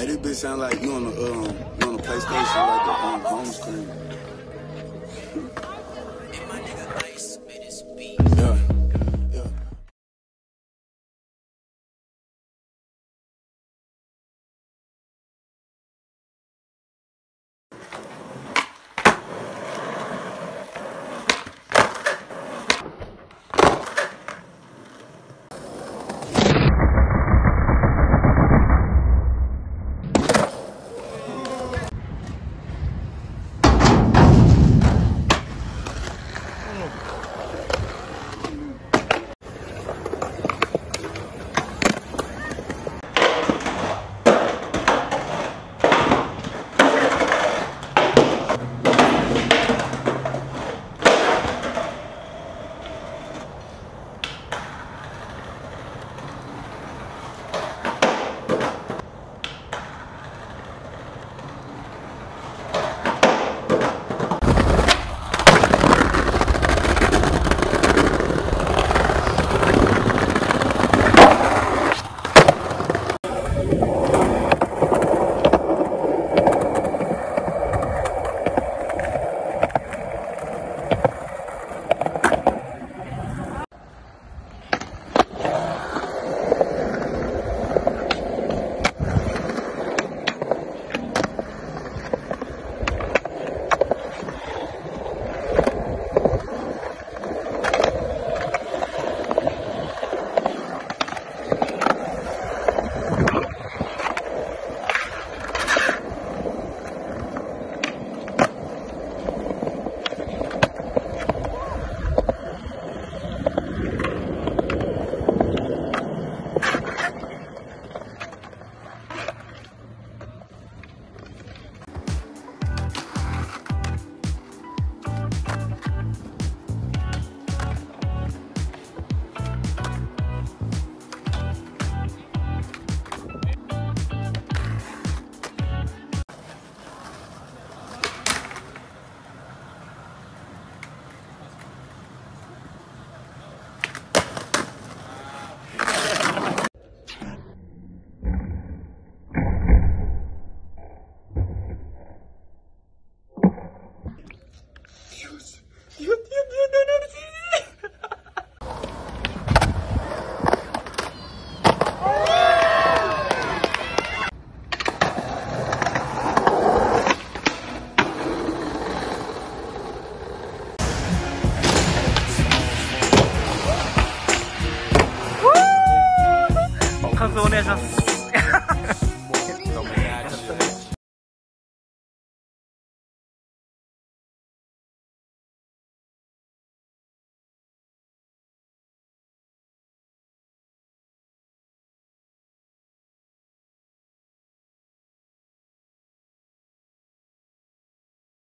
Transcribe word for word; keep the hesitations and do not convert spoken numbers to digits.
Hey, this bitch sound like you on the um, you on the PlayStation, like the um, home screen.